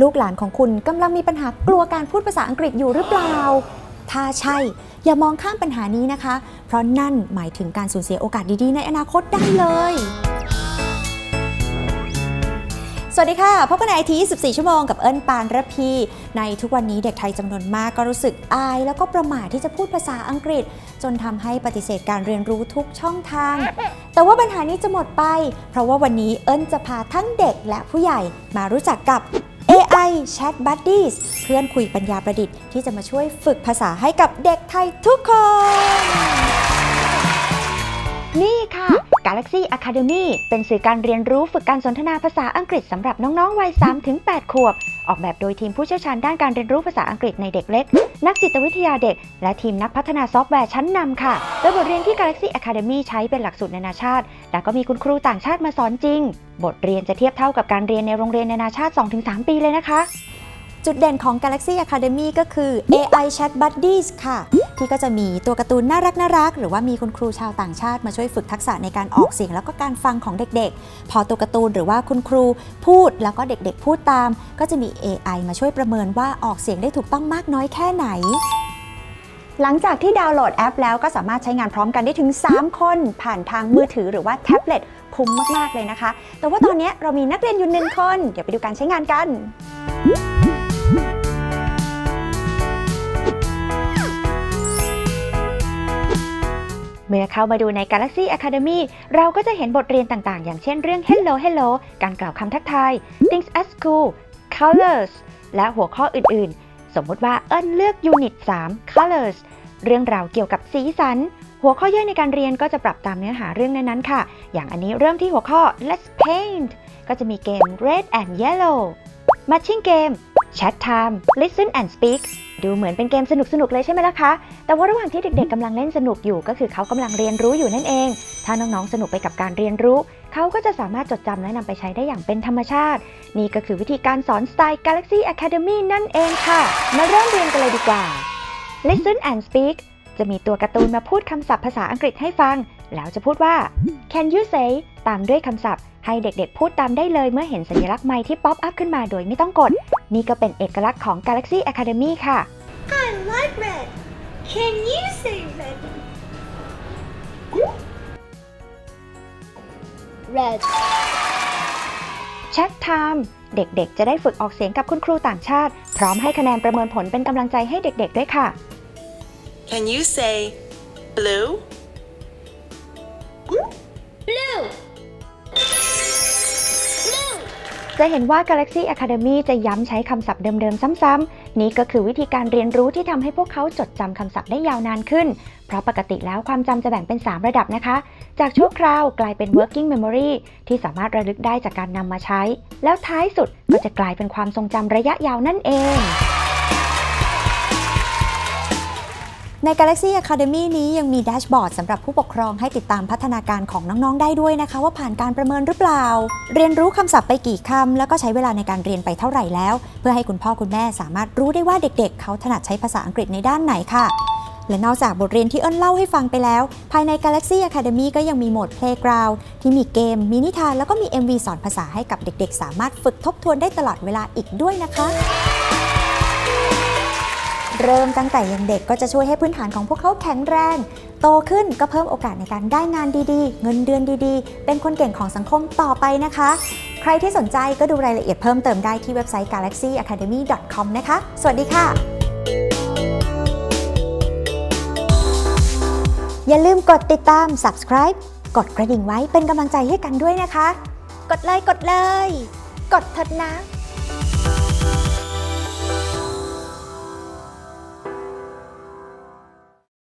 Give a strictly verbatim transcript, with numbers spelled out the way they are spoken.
ลูกหลานของคุณกำลังมีปัญหากลัวการพูดภาษาอังกฤษอยู่หรือเปล่าถ้าใช่อย่ามองข้ามปัญหานี้นะคะเพราะนั่นหมายถึงการสูญเสียโอกาสดีๆในอนาคตได้เลยสวัสดีค่ะพบกันใน ไอ ที ยี่สิบสี่ ชั่วโมงกับเอิญปานระพีในทุกวันนี้เด็กไทยจำนวนมากก็รู้สึกอายแล้วก็ประหม่าที่จะพูดภาษาอังกฤษจนทำให้ปฏิเสธการเรียนรู้ทุกช่องทางแต่ว่าปัญหานี้จะหมดไปเพราะว่าวันนี้เอิญจะพาทั้งเด็กและผู้ใหญ่มารู้จักกับ เอ ไอ Chat Buddies เพื่อนคุยปัญญาประดิษฐ์ที่จะมาช่วยฝึกภาษาให้กับเด็กไทยทุกคนนี่ค่ะ Galaxy Academy เป็นสื่อการเรียนรู้ฝึกการสนทนาภาษาอังกฤษสำหรับน้องๆวัย สามถึงแปด ขวบออกแบบโดยทีมผู้เชี่ยวชาญด้านการเรียนรู้ภาษาอังกฤษในเด็กเล็กนักจิตวิทยาเด็กและทีมนักพัฒนาซอฟต์แวร์ชั้นนำค่ะโดยบทเรียนที่ Galaxy Academy ใช้เป็นหลักสูตรนานาชาติและก็มีคุณครูต่างชาติมาสอนจริงบทเรียนจะเทียบเท่ากับการเรียนในโรงเรียนนานาชาติ สองถึงสาม ปีเลยนะคะจุดเด่นของ Galaxy Academy ก็คือ เอ ไอ Chat Buddies ค่ะที่ก็จะมีตัวการ์ตูนน่ารักน่ารักหรือว่ามีคุณครูชาวต่างชาติมาช่วยฝึกทักษะในการออกเสียงแล้วก็การฟังของเด็กๆพอตัวการ์ตูนหรือว่าคุณครูพูดแล้วก็เด็กๆพูดตามก็จะมี เอ ไอ มาช่วยประเมินว่าออกเสียงได้ถูกต้องมากน้อยแค่ไหนหลังจากที่ดาวน์โหลดแอปแล้วก็สามารถใช้งานพร้อมกันได้ถึงสามคนผ่านทางมือถือหรือว่าแท็บเล็ตคุ้มมากๆเลยนะคะแต่ว่าตอนนี้เรามีนักเรียนอยู่หนึ่งคนเดี๋ยวไปดูการใช้งานกันเมื่อเข้ามาดูใน Galaxy Academy เราก็จะเห็นบทเรียนต่างๆอย่างเช่นเรื่อง Hello Hello การกล่าวคำทักทาย Things at School Colors และหัวข้ออื่นๆสมมติว่าเอิญเลือก Unit สาม Colors เรื่องราวเกี่ยวกับสีสันหัวข้อย่อยในการเรียนก็จะปรับตามเนื้อหาเรื่องนั้นๆค่ะอย่างอันนี้เริ่มที่หัวข้อ Let's Paint ก็จะมีเกม Red and Yellow Matching Game Chat Time Listen and Speakดูเหมือนเป็นเกมสนุกๆเลยใช่ไหมล่ะคะแต่ว่าระหว่างที่เด็กๆกำลังเล่นสนุกอยู่ก็คือเขากำลังเรียนรู้อยู่นั่นเองถ้าน้องๆสนุกไปกับการเรียนรู้เขาก็จะสามารถจดจำและนำไปใช้ได้อย่างเป็นธรรมชาตินี่ก็คือวิธีการสอนสไตล์ Galaxy Academy นั่นเองค่ะมาเริ่มเรียนกันเลยดีกว่า Listen and Speak จะมีตัวการ์ตูนมาพูดคำศัพท์ภาษาอังกฤษให้ฟังแล้วจะพูดว่า Can you say ตามด้วยคำศัพท์ให้เด็กๆพูดตามได้เลยเมื่อเห็นสัญลักษณ์ไมค์ที่ป๊อปอัพขึ้นมาโดยไม่ต้องกดนี่ก็เป็นเอกลักษณ์ของ Galaxy Academy ค่ะ I like red. Can you say red? Red. Chat Time เด็กๆจะได้ฝึกออกเสียงกับคุณครูต่างชาติพร้อมให้คะแนนประเมินผลเป็นกำลังใจให้เด็กๆด้วยค่ะ Can you say blue? Blue.จะเห็นว่า Galaxy Academy จะย้ำใช้คำศัพท์เดิมๆซ้ำๆนี่ก็คือวิธีการเรียนรู้ที่ทำให้พวกเขาจดจำคำศัพท์ได้ยาวนานขึ้นเพราะปกติแล้วความจำจะแบ่งเป็นสามระดับนะคะจากชั่วคราวกลายเป็น working memory ที่สามารถระลึกได้จากการนำมาใช้แล้วท้ายสุดก็จะกลายเป็นความทรงจำระยะยาวนั่นเองใน Galaxy Academy นี้ยังมีแดชบอร์ดสำหรับผู้ปกครองให้ติดตามพัฒนาการของน้องๆได้ด้วยนะคะว่าผ่านการประเมินหรือเปล่าเรียนรู้คำศัพท์ไปกี่คำแล้วก็ใช้เวลาในการเรียนไปเท่าไหร่แล้วเพื่อให้คุณพ่อคุณแม่สามารถรู้ได้ว่าเด็กๆเขาถนัดใช้ภาษาอังกฤษในด้านไหนค่ะและนอกจากบทเรียนที่เอิญเล่าให้ฟังไปแล้วภายใน Galaxy Academy ก็ยังมีโหมด Playground ที่มีเกมมีนิทานแล้วก็มี เอ็ม วี สอนภาษาให้กับเด็กๆสามารถฝึกทบทวนได้ตลอดเวลาอีกด้วยนะคะเริ่มตั้งแต่ยังเด็กก็จะช่วยให้พื้นฐานของพวกเขาแข็งแรงโตขึ้นก็เพิ่มโอกาสในการได้งานดีๆเงินเดือนดีๆเป็นคนเก่งของสังคมต่อไปนะคะใครที่สนใจก็ดูรายละเอียดเพิ่มเติมได้ที่เว็บไซต์ galaxy academy dot com นะคะสวัสดีค่ะอย่าลืมกดติดตาม subscribe กดกระดิ่งไว้เป็นกำลังใจให้กันด้วยนะคะกดเลยกดเลยกดเถิดนะ